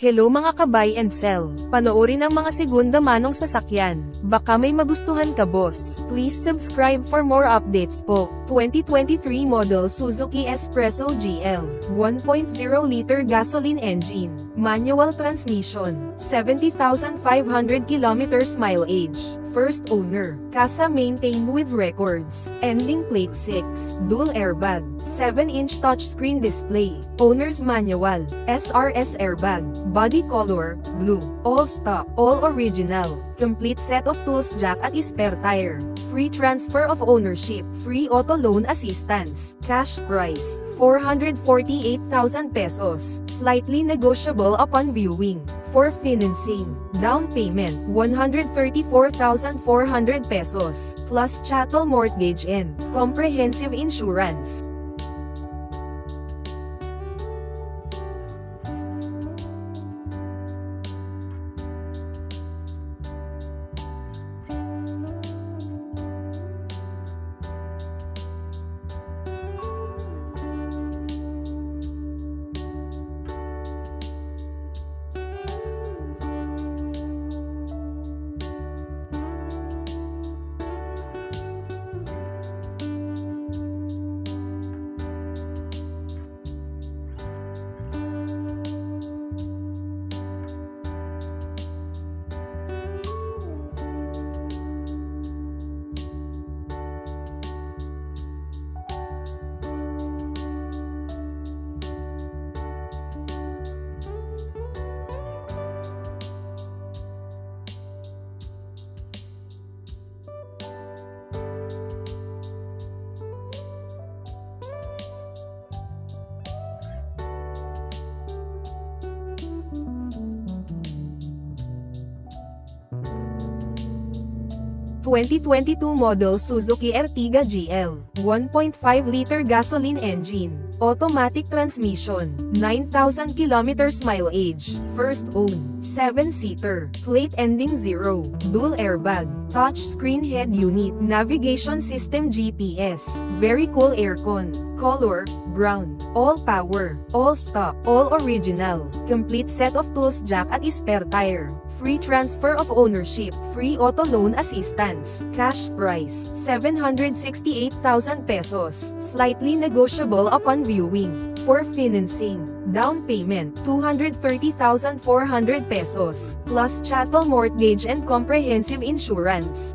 Hello mga ka-buy and sell, panoorin ang mga segunda manong sasakyan, baka may magustuhan ka boss. Please subscribe for more updates po. 2023 model Suzuki S-presso GL, 1.0-liter gasoline engine, manual transmission, 70,500 kilometers mileage, first owner, CASA maintained with records, ending plate 6, dual airbag, 7-inch touchscreen display, owner's manual, SRS airbag, body color, blue, all stock, all original, complete set of tools jack at spare tire, free transfer of ownership, free auto loan assistance, cash price, 448,000 pesos, slightly negotiable upon viewing. For financing, down payment, 134,400 pesos, plus chattel mortgage and comprehensive insurance. . 2022 model Suzuki Ertiga GL, 1.5-liter gasoline engine, automatic transmission, 9,000 kilometers mileage, first owned, 7-seater, plate ending 0, dual airbag, touch screen head unit, navigation system GPS, very cool aircon, color, brown, all power, all stock, all original, complete set of tools jack at spare tire, free transfer of ownership, free auto loan assistance, cash price, 768,000 pesos, slightly negotiable upon viewing. For financing, down payment, 230,400 pesos, plus chattel mortgage and comprehensive insurance. .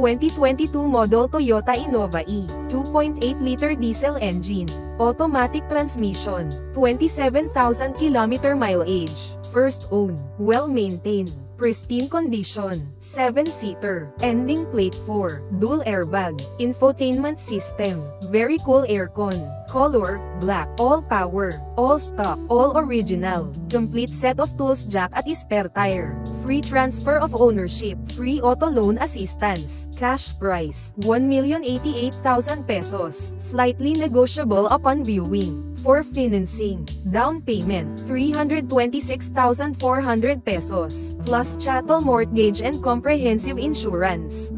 2022 model Toyota Innova E, 2.8-liter diesel engine, automatic transmission, 27,000 kilometer mileage, first owned, well-maintained, pristine condition, 7-seater, ending plate 4, dual airbag, infotainment system, very cool aircon, color, black, all power, all stock, all original, complete set of tools jack at spare tire, free transfer of ownership, free auto loan assistance, cash price, 1,088,000 pesos, slightly negotiable upon viewing. For financing, down payment, 326,400 pesos, plus chattel mortgage and comprehensive insurance.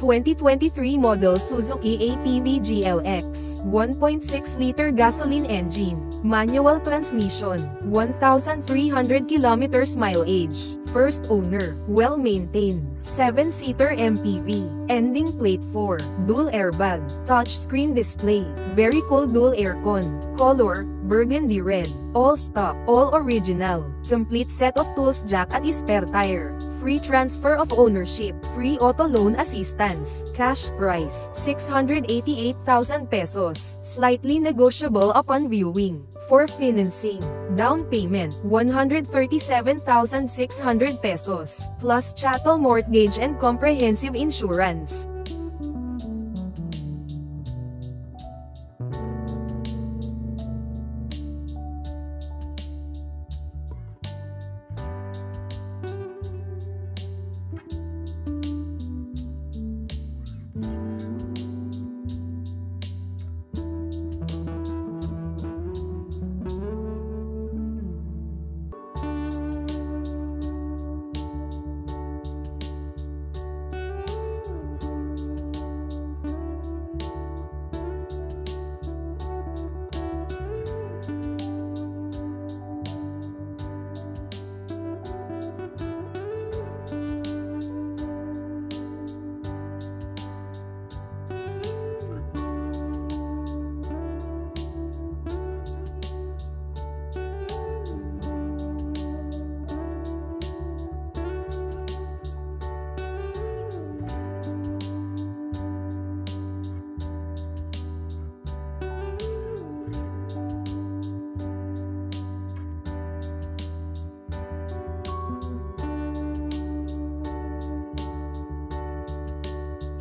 2023 model Suzuki APV GLX, 1.6-liter gasoline engine, manual transmission, 1,300 kilometers mileage, first owner, well-maintained, 7-seater MPV, ending plate 4, dual airbag, touchscreen display, very cool dual aircon, color, burgundy red, all stock, all original, complete set of tools jack at spare tire, free transfer of ownership, free auto loan assistance, cash price, 688,000 pesos, slightly negotiable upon viewing. For financing, down payment, 137,600 pesos, plus chattel mortgage and comprehensive insurance. .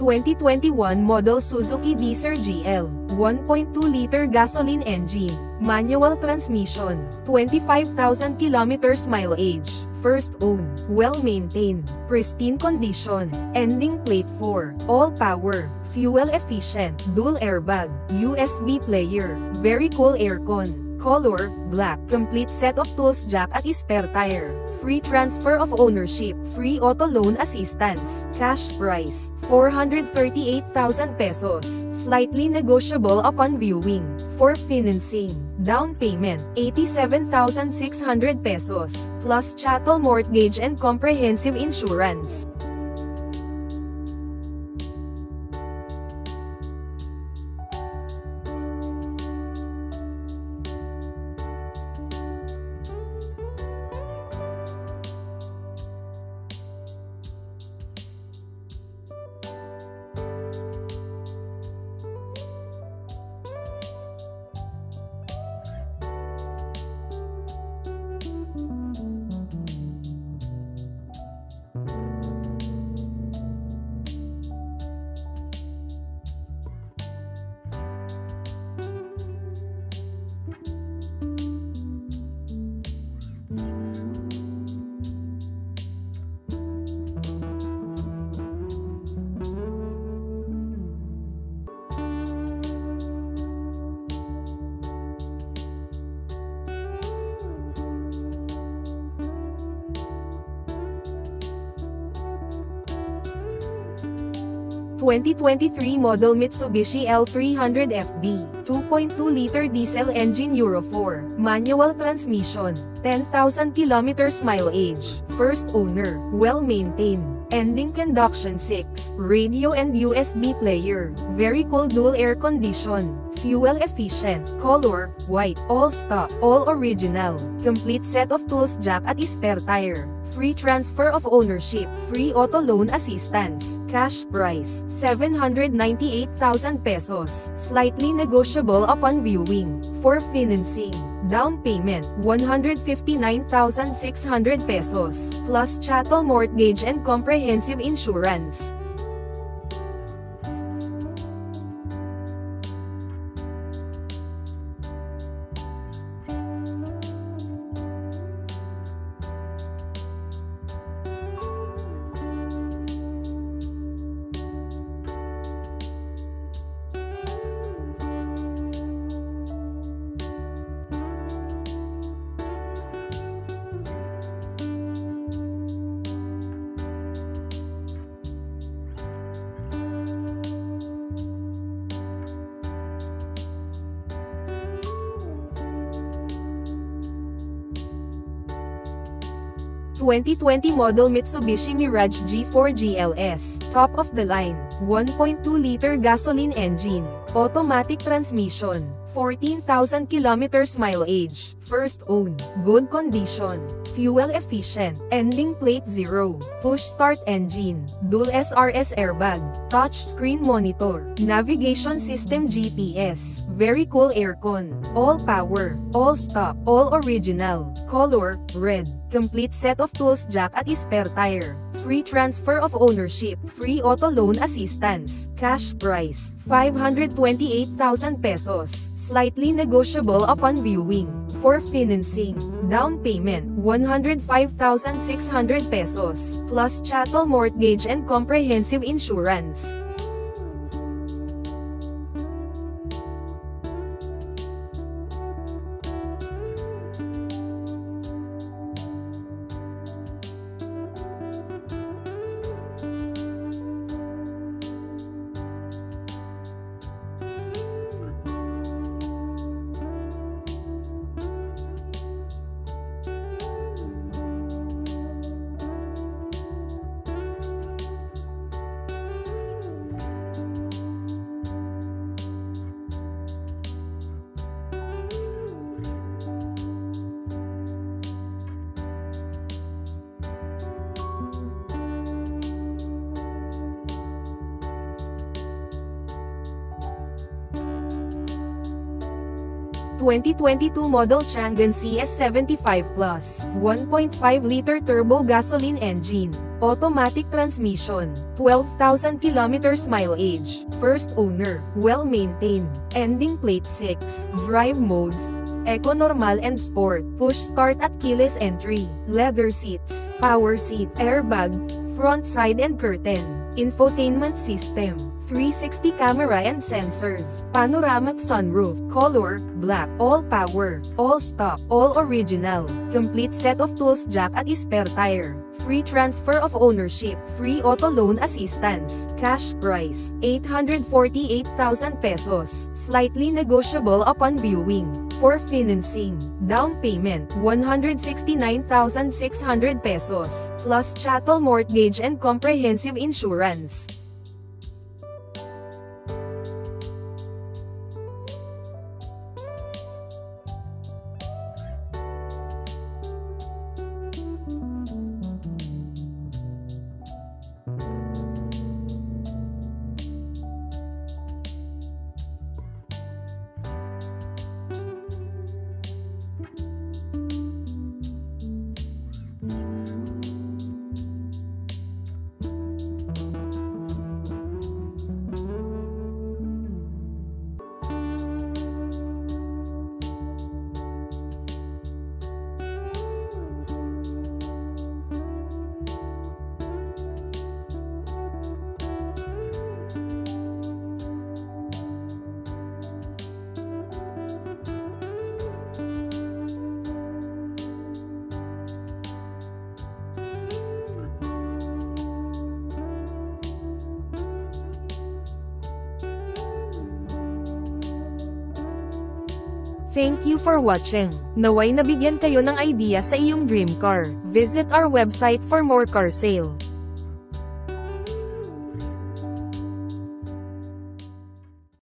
2021 model Suzuki Dzire GL, 1.2-liter gasoline engine, manual transmission, 25,000 kilometers mileage, first owned, well-maintained, pristine condition, ending plate 4, all power, fuel-efficient, dual airbag, USB player, very cool aircon. Color, black, complete set of tools jack at spare tire, free transfer of ownership, free auto loan assistance, cash price, 438,000 pesos, slightly negotiable upon viewing. For financing, down payment, 87,600 pesos, plus chattel mortgage and comprehensive insurance. . 2023 model Mitsubishi L300 FB, 2.2-liter diesel engine Euro 4, manual transmission, 10,000 kilometers mileage, first owner, well-maintained, ending conduction 6, radio and USB player, very cool dual air condition, fuel efficient, color, white, all stock, all original, complete set of tools jack at spare tire. Free transfer of ownership, free auto loan assistance, cash price, 798,000 pesos, slightly negotiable upon viewing. For financing, down payment, 159,600 pesos, plus chattel mortgage and comprehensive insurance. 2020 model Mitsubishi Mirage G4 GLS, top of the line, 1.2-liter gasoline engine, automatic transmission, 14,000 kilometers mileage, first owned, good condition, fuel efficient, ending plate 0, push start engine, dual SRS airbag, touch screen monitor, navigation system GPS, very cool aircon, all power, all stop, all original, color, red, complete set of tools, jack at spare tire, free transfer of ownership, free auto loan assistance, cash price, 528,000 pesos, slightly negotiable upon viewing. For financing, down payment, 105,600 pesos, plus chattel mortgage and comprehensive insurance. . 2022 model Changan CS75 Plus, 1.5-liter turbo gasoline engine, automatic transmission, 12,000 kilometers mileage, first owner, well-maintained, ending plate 6, drive modes, Eco Normal and Sport, push start at keyless entry, leather seats, power seat, airbag, front side and curtain, infotainment system, 360 camera and sensors, panoramic sunroof, color, black, all power, all stop, all original, complete set of tools, jack at spare tire, free transfer of ownership, free auto loan assistance, cash price, 848,000 pesos, slightly negotiable upon viewing. For financing, down payment, 169,600 pesos, plus chattel mortgage and comprehensive insurance. Thank you for watching. Naway nabigyan kayo ng idea sa iyong dream car. Visit our website for more car sale.